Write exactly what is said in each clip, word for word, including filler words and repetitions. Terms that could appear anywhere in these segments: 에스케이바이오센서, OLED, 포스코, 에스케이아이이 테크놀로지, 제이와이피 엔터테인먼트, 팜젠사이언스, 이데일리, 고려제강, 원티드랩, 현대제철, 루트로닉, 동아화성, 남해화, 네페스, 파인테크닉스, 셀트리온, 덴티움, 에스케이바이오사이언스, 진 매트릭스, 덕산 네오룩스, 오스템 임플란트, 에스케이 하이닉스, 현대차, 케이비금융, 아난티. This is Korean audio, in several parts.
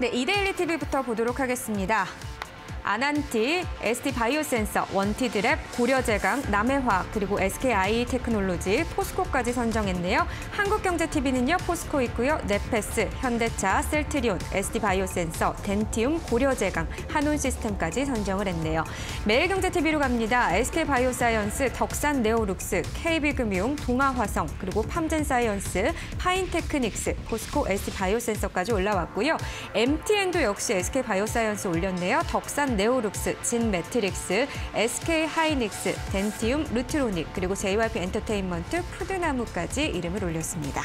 네, 이데일리 티비부터 보도록 하겠습니다. 아난티, 에스케이바이오사이언스, 원티드랩, 고려제강, 남해화, 그리고 에스케이아이이 테크놀로지, 포스코까지 선정했네요. 한국경제티비는요, 포스코 있고요, 네페스, 현대차, 셀트리온, 에스케이바이오센서, 덴티움, 고려제강, 한온시스템까지 선정을 했네요. 매일경제티비로 갑니다. 에스케이바이오사이언스, 덕산 네오룩스, 케이비금융, 동아화성, 그리고 팜젠사이언스, 파인테크닉스, 포스코, 에스케이바이오센서까지 올라왔고요. 엠티엔도 역시 에스케이바이오사이언스 올렸네요. 덕산 네오룩스, 진 매트릭스, 에스케이 하이닉스, 덴티움, 루트로닉, 그리고 제이와이피 엔터테인먼트, 푸드나무까지 이름을 올렸습니다.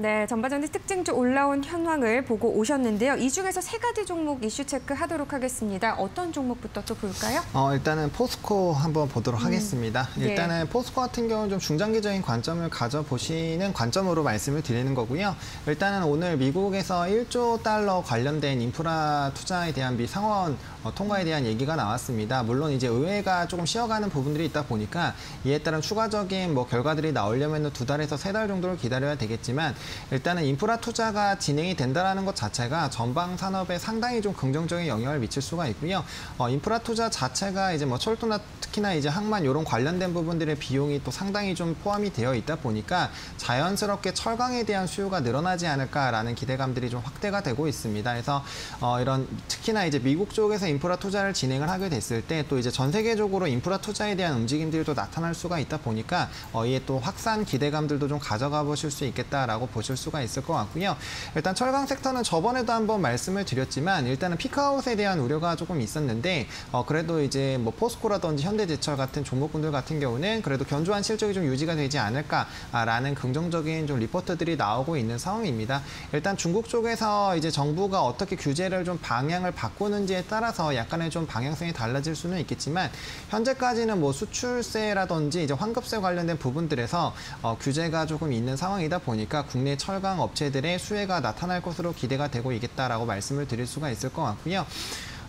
네, 전반전의 특징주 올라온 현황을 보고 오셨는데요. 이 중에서 세 가지 종목 이슈 체크하도록 하겠습니다. 어떤 종목부터 또 볼까요? 어, 일단은 포스코 한번 보도록 음. 하겠습니다. 일단은 네. 포스코 같은 경우는 좀 중장기적인 관점을 가져보시는 관점으로 말씀을 드리는 거고요. 일단은 오늘 미국에서 일조 달러 관련된 인프라 투자에 대한 미상원 어, 통과에 대한 얘기가 나왔습니다. 물론 이제 의회가 조금 쉬어가는 부분들이 있다 보니까 이에 따른 추가적인 뭐 결과들이 나오려면 두 달에서 세 달 정도를 기다려야 되겠지만, 일단은 인프라 투자가 진행이 된다는 것 자체가 전방 산업에 상당히 좀 긍정적인 영향을 미칠 수가 있고요. 어, 인프라 투자 자체가 이제 뭐 철도나 특히나 이제 항만 이런 관련된 부분들의 비용이 또 상당히 좀 포함이 되어 있다 보니까 자연스럽게 철강에 대한 수요가 늘어나지 않을까라는 기대감들이 좀 확대가 되고 있습니다. 그래서 어, 이런 특히나 이제 미국 쪽에서 인프라 투자를 진행을 하게 됐을 때 또 이제 전 세계적으로 인프라 투자에 대한 움직임들이 또 나타날 수가 있다 보니까 어, 이에 또 확산 기대감들도 좀 가져가 보실 수 있겠다라고 보실 수가 있을 것 같고요. 일단 철강 섹터는 저번에도 한번 말씀을 드렸지만 일단은 피크아웃에 대한 우려가 조금 있었는데 어 그래도 이제 뭐 포스코라든지 현대제철 같은 종목분들 같은 경우는 그래도 견조한 실적이 좀 유지가 되지 않을까라는 긍정적인 좀 리포트들이 나오고 있는 상황입니다. 일단 중국 쪽에서 이제 정부가 어떻게 규제를 좀 방향을 바꾸는지에 따라서 약간의 좀 방향성이 달라질 수는 있겠지만 현재까지는 뭐 수출세라든지 이제 환급세 관련된 부분들에서 어 규제가 조금 있는 상황이다 보니까 국내 철강 업체들의 수혜가 나타날 것으로 기대가 되고 있겠다라고 말씀을 드릴 수가 있을 것 같고요.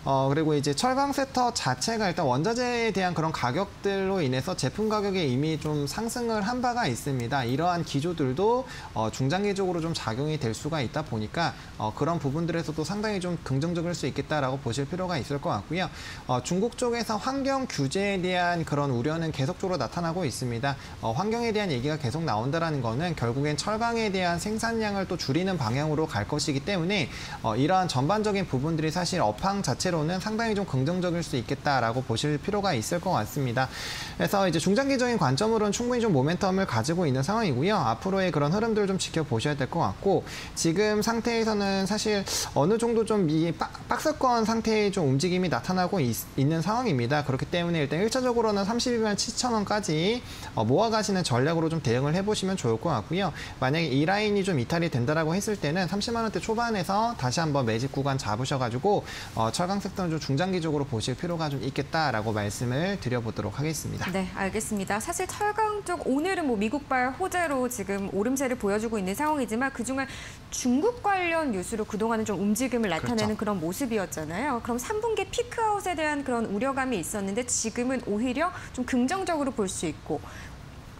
어, 그리고 이제 철강 섹터 자체가 일단 원자재에 대한 그런 가격들로 인해서 제품 가격에 이미 좀 상승을 한 바가 있습니다. 이러한 기조들도 어, 중장기적으로 좀 작용이 될 수가 있다 보니까 어, 그런 부분들에서도 상당히 좀 긍정적일 수 있겠다라고 보실 필요가 있을 것 같고요. 어, 중국 쪽에서 환경 규제에 대한 그런 우려는 계속적으로 나타나고 있습니다. 어, 환경에 대한 얘기가 계속 나온다라는 거는 결국엔 철강에 대한 생산량을 또 줄이는 방향으로 갈 것이기 때문에 어, 이러한 전반적인 부분들이 사실 업황 자체 로는 상당히 좀 긍정적일 수 있겠다라고 보실 필요가 있을 것 같습니다. 그래서 이제 중장기적인 관점으로는 충분히 좀 모멘텀을 가지고 있는 상황이고요. 앞으로의 그런 흐름들 좀 지켜보셔야 될 것 같고, 지금 상태에서는 사실 어느 정도 좀 이 박스권 상태의 좀 움직임이 나타나고 있, 있는 상황입니다. 그렇기 때문에 일단 일차적으로는 삼십이만 칠천 원까지 어, 모아가시는 전략으로 좀 대응을 해보시면 좋을 것 같고요. 만약에 이 라인이 좀 이탈이 된다라고 했을 때는 삼십만 원대 초반에서 다시 한번 매집 구간 잡으셔가지고 어, 철강 섹터는 좀 중장기적으로 보실 필요가 좀 있겠다라고 말씀을 드려보도록 하겠습니다. 네, 알겠습니다. 사실 철강 쪽 오늘은 뭐 미국발 호재로 지금 오름세를 보여주고 있는 상황이지만 그중에 중국 관련 뉴스로 그동안은 좀 움직임을 나타내는 그렇죠. 그런 모습이었잖아요. 그럼 삼분기 피크아웃에 대한 그런 우려감이 있었는데 지금은 오히려 좀 긍정적으로 볼 수 있고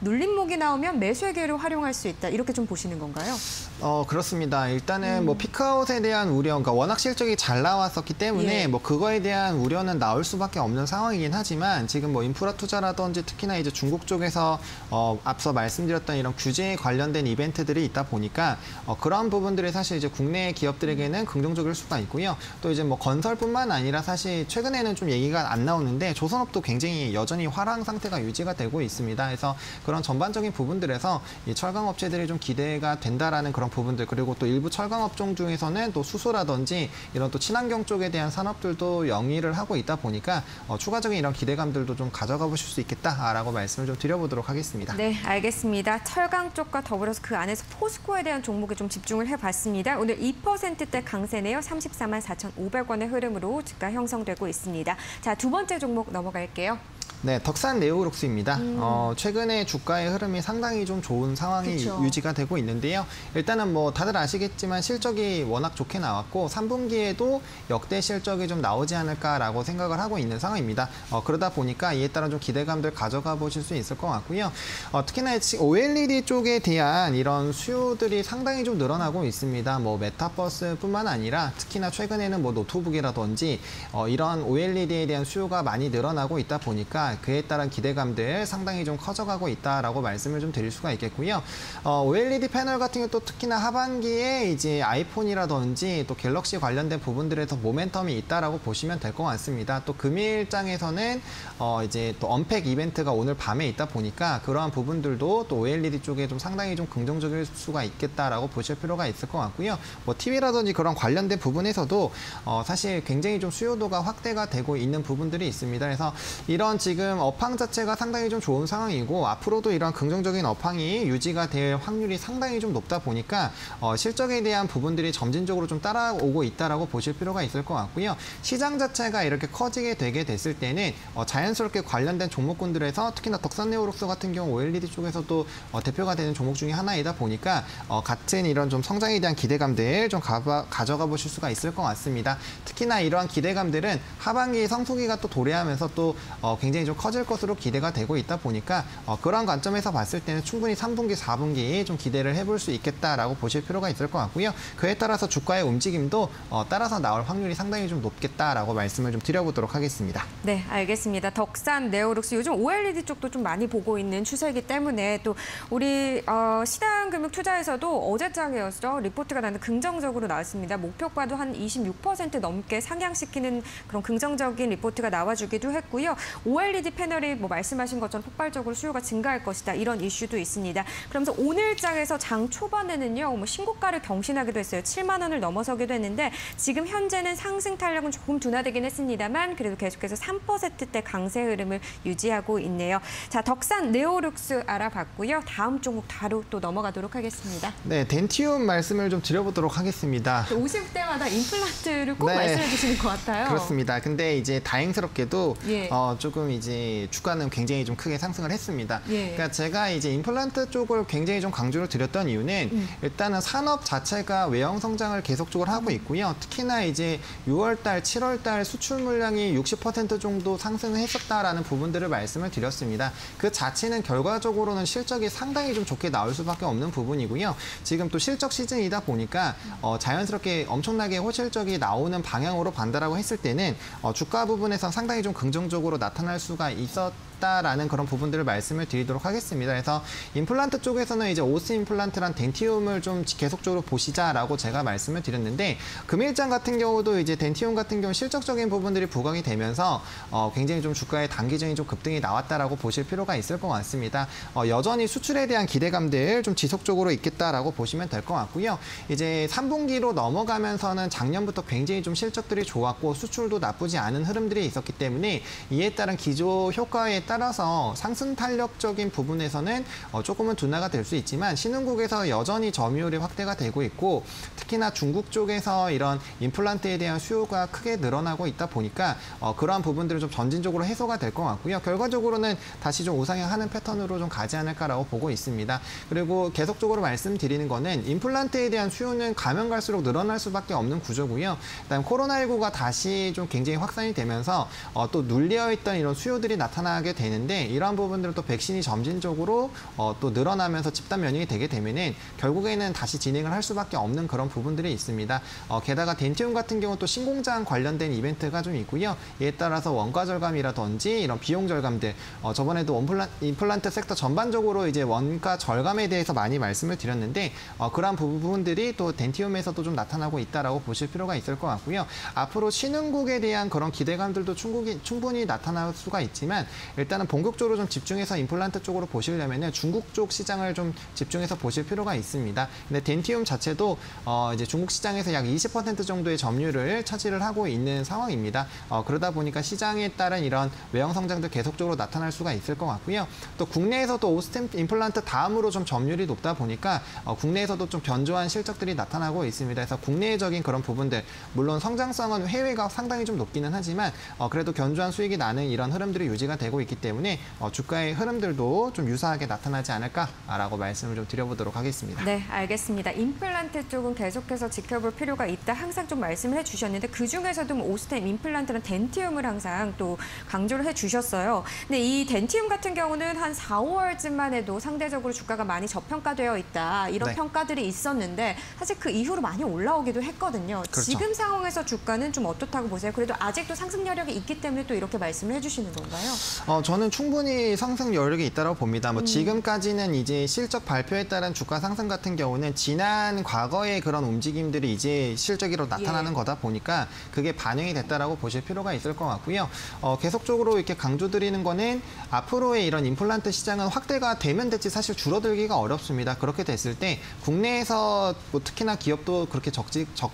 눌림목이 나오면 매수의기회로 활용할 수 있다, 이렇게 좀 보시는 건가요? 어 그렇습니다. 일단은 음. 뭐 피크아웃에 대한 우려, 그러니까 워낙 실적이 잘 나왔었기 때문에 예. 뭐 그거에 대한 우려는 나올 수밖에 없는 상황이긴 하지만 지금 뭐 인프라 투자라든지 특히나 이제 중국 쪽에서 어 앞서 말씀드렸던 이런 규제에 관련된 이벤트들이 있다 보니까 어 그런 부분들이 사실 이제 국내 기업들에게는 긍정적일 수가 있고요. 또 이제 뭐 건설뿐만 아니라 사실 최근에는 좀 얘기가 안 나오는데 조선업도 굉장히 여전히 화랑 상태가 유지가 되고 있습니다. 그래서 그런 전반적인 부분들에서 이 철강 업체들이 좀 기대가 된다라는 그런 부분들, 그리고 또 일부 철강 업종 중에서는 또 수소라든지 이런 또 친환경 쪽에 대한 산업들도 영위를 하고 있다 보니까 어, 추가적인 이런 기대감들도 좀 가져가 보실 수 있겠다라고 말씀을 좀 드려보도록 하겠습니다. 네, 알겠습니다. 철강 쪽과 더불어서 그 안에서 포스코에 대한 종목에 좀 집중을 해봤습니다. 오늘 이 퍼센트대 강세네요. 삼십사만 사천오백 원의 흐름으로 주가 형성되고 있습니다. 자, 두 번째 종목 넘어갈게요. 네, 덕산 네오룩스입니다. 음. 어, 최근에 주가의 흐름이 상당히 좀 좋은 상황이 그쵸. 유지가 되고 있는데요. 일단은 뭐 다들 아시겠지만 실적이 워낙 좋게 나왔고 삼 분기에도 역대 실적이 좀 나오지 않을까라고 생각을 하고 있는 상황입니다. 어, 그러다 보니까 이에 따른 좀 기대감들 가져가 보실 수 있을 것 같고요. 어, 특히나 오엘이디 쪽에 대한 이런 수요들이 상당히 좀 늘어나고 있습니다. 뭐 메타버스뿐만 아니라 특히나 최근에는 뭐 노트북이라든지 어, 이런 오엘이디에 대한 수요가 많이 늘어나고 있다 보니까 그에 따른 기대감들 상당히 좀 커져가고 있다라고 말씀을 좀 드릴 수가 있겠고요. 어, 오엘이디 패널 같은 경우 또 특히나 하반기에 이제 아이폰이라든지 또 갤럭시 관련된 부분들에서 모멘텀이 있다라고 보시면 될 것 같습니다. 또 금일장에서는 어, 이제 또 언팩 이벤트가 오늘 밤에 있다 보니까 그러한 부분들도 또 오엘이디 쪽에 좀 상당히 좀 긍정적일 수가 있겠다라고 보실 필요가 있을 것 같고요. 뭐 티비라든지 그런 관련된 부분에서도 어, 사실 굉장히 좀 수요도가 확대가 되고 있는 부분들이 있습니다. 그래서 이런 지금 지금 업황 자체가 상당히 좀 좋은 상황이고 앞으로도 이런 긍정적인 업황이 유지가 될 확률이 상당히 좀 높다 보니까 어, 실적에 대한 부분들이 점진적으로 좀 따라오고 있다라고 보실 필요가 있을 것 같고요. 시장 자체가 이렇게 커지게 되게 됐을 때는 어, 자연스럽게 관련된 종목군들에서 특히나 덕산 네오룩스 같은 경우 오엘이디 쪽에서도 어, 대표가 되는 종목 중에 하나이다 보니까 어, 같은 이런 좀 성장에 대한 기대감들 좀 가봐, 가져가 보실 수가 있을 것 같습니다. 특히나 이러한 기대감들은 하반기 성수기가 또 도래하면서 또 어, 굉장히 좀 커질 것으로 기대가 되고 있다 보니까 어, 그런 관점에서 봤을 때는 충분히 삼 분기, 사 분기 좀 기대를 해볼 수 있겠다라고 보실 필요가 있을 것 같고요. 그에 따라서 주가의 움직임도 어, 따라서 나올 확률이 상당히 좀 높겠다라고 말씀을 좀 드려보도록 하겠습니다. 네, 알겠습니다. 덕산, 네오룩스 요즘 오엘이디 쪽도 좀 많이 보고 있는 추세이기 때문에 또 우리 어, 신한금융투자에서도 어제장이었죠. 리포트가 나는 긍정적으로 나왔습니다. 목표가도 한 이십육 퍼센트 넘게 상향시키는 그런 긍정적인 리포트가 나와주기도 했고요. 오엘이디 패널이 뭐 말씀하신 것처럼 폭발적으로 수요가 증가할 것이다. 이런 이슈도 있습니다. 그러면서 오늘 장에서 장 초반에는요. 뭐 신고가를 경신하기도 했어요. 칠만 원을 넘어서기도 했는데 지금 현재는 상승 탄력은 조금 둔화되긴 했습니다만 그래도 계속해서 삼 퍼센트대 강세 흐름을 유지하고 있네요. 자, 덕산 네오룩스 알아봤고요. 다음 종목 바로 또 넘어가도록 하겠습니다. 네, 덴티움 말씀을 좀 드려보도록 하겠습니다. 오십 대마다 임플란트를 꼭 네. 말씀해 주시는 것 같아요. 그렇습니다. 근데 이제 다행스럽게도 예. 어, 조금 이제 이제 주가는 굉장히 좀 크게 상승을 했습니다. 예. 그러니까 제가 이제 임플란트 쪽을 굉장히 좀 강조를 드렸던 이유는 음. 일단은 산업 자체가 외형 성장을 계속적으로 하고 있고요. 특히나 이제 유월 달, 칠월 달 수출 물량이 육십 퍼센트 정도 상승했었다라는 부분들을 말씀을 드렸습니다. 그 자체는 결과적으로는 실적이 상당히 좀 좋게 나올 수밖에 없는 부분이고요. 지금 또 실적 시즌이다 보니까 어, 자연스럽게 엄청나게 호실적이 나오는 방향으로 간다라고 했을 때는 어, 주가 부분에서 상당히 좀 긍정적으로 나타날 수가 있었다라는 그런 부분들을 말씀을 드리도록 하겠습니다. 그래서 임플란트 쪽에서는 이제 오스템 임플란트랑 덴티움을 좀 계속적으로 보시자라고 제가 말씀을 드렸는데 금일장 같은 경우도 이제 덴티움 같은 경우 실적적인 부분들이 부각이 되면서 어, 굉장히 좀 주가의 단기적인 좀 급등이 나왔다라고 보실 필요가 있을 것 같습니다. 어, 여전히 수출에 대한 기대감들 좀 지속적으로 있겠다라고 보시면 될 것 같고요. 이제 삼 분기로 넘어가면서는 작년부터 굉장히 좀 실적들이 좋았고 수출도 나쁘지 않은 흐름들이 있었기 때문에 이에 따른 기조 효과에 따라서 상승 탄력적인 부분에서는 조금은 둔화가 될 수 있지만 신흥국에서 여전히 점유율이 확대가 되고 있고 특히나 중국 쪽에서 이런 임플란트에 대한 수요가 크게 늘어나고 있다 보니까 어, 그러한 부분들은 좀 점진적으로 해소가 될 것 같고요. 결과적으로는 다시 좀 우상향하는 패턴으로 좀 가지 않을까라고 보고 있습니다. 그리고 계속적으로 말씀드리는 거는 임플란트에 대한 수요는 가면 갈수록 늘어날 수밖에 없는 구조고요. 그다음 코로나십구가 다시 좀 굉장히 확산이 되면서 어, 또 눌려 있던 이런 수요 들이 나타나게 되는데 이러한 부분들은 또 백신이 점진적으로 어, 또 늘어나면서 집단 면역이 되게 되면은 결국에는 다시 진행을 할 수밖에 없는 그런 부분들이 있습니다. 어, 게다가 덴티움 같은 경우 또 신공장 관련된 이벤트가 좀 있고요. 이에 따라서 원가 절감이라든지 이런 비용 절감들 어, 저번에도 원플란, 임플란트 섹터 전반적으로 이제 원가 절감에 대해서 많이 말씀을 드렸는데 어, 그러한 부분들이 또 덴티움에서도 좀 나타나고 있다라고 보실 필요가 있을 것 같고요. 앞으로 신흥국에 대한 그런 기대감들도 충분히, 충분히 나타날 수가 있. 있지만 일단은 본격적으로 좀 집중해서 임플란트 쪽으로 보시려면은 중국 쪽 시장을 좀 집중해서 보실 필요가 있습니다. 근데 덴티움 자체도 어 이제 중국 시장에서 약 이십 퍼센트 정도의 점유율을 차지를 하고 있는 상황입니다. 어 그러다 보니까 시장에 따른 이런 외형 성장도 계속적으로 나타날 수가 있을 것 같고요. 또 국내에서도 오스템 임플란트 다음으로 좀 점유율이 높다 보니까 어 국내에서도 좀 견조한 실적들이 나타나고 있습니다. 그래서 국내적인 그런 부분들 물론 성장성은 해외가 상당히 좀 높기는 하지만 어 그래도 견조한 수익이 나는 이런 흐름들이 유지가 되고 있기 있기 때문에 어, 주가의 흐름들도 좀 유사하게 나타나지 않을까라고 말씀을 좀 드려보도록 하겠습니다. 네, 알겠습니다. 임플란트 쪽은 계속해서 지켜볼 필요가 있다. 항상 좀 말씀을 해주셨는데 그중에서도 뭐 오스템 임플란트랑 덴티움을 항상 또 강조를 해주셨어요. 근데 이 덴티움 같은 경우는 한 사월쯤만 해도 상대적으로 주가가 많이 저평가되어 있다. 이런 네. 평가들이 있었는데 사실 그 이후로 많이 올라오기도 했거든요. 그렇죠. 지금 상황에서 주가는 좀 어떻다고 보세요? 그래도 아직도 상승 여력이 있기 때문에 또 이렇게 말씀을 해주시는 건가요? 어, 저는 충분히 상승 여력이 있다고 봅니다. 뭐 음. 지금까지는 이제 실적 발표에 따른 주가 상승 같은 경우는 지난 과거의 그런 움직임들이 이제 실적으로 나타나는 예. 거다 보니까 그게 반영이 됐다라고 보실 필요가 있을 것 같고요. 어, 계속적으로 이렇게 강조드리는 거는 앞으로의 이런 임플란트 시장은 확대가 되면 됐지 사실 줄어들기가 어렵습니다. 그렇게 됐을 때 국내에서 뭐 특히나 기업도 그렇게 적지 적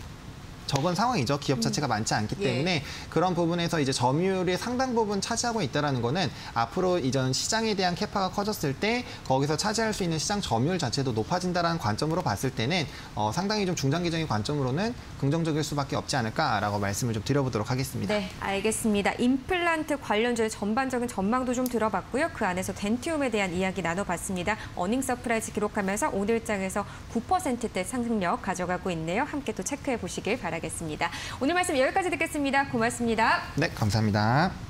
적은 상황이죠. 기업 자체가 많지 않기 때문에 예. 그런 부분에서 이제 점유율이 상당 부분 차지하고 있다는 거는 앞으로 이전 시장에 대한 캐파가 커졌을 때 거기서 차지할 수 있는 시장 점유율 자체도 높아진다는 관점으로 봤을 때는 어, 상당히 좀 중장기적인 관점으로는 긍정적일 수밖에 없지 않을까라고 말씀을 좀 드려보도록 하겠습니다. 네, 알겠습니다. 임플란트 관련주의 전반적인 전망도 좀 들어봤고요. 그 안에서 덴티움에 대한 이야기 나눠봤습니다. 어닝 서프라이즈 기록하면서 오늘장에서 구 퍼센트대 상승력 가져가고 있네요. 함께 또 체크해 보시길 바랍니다. 알겠습니다. 오늘 말씀 여기까지 듣겠습니다. 고맙습니다. 네, 감사합니다.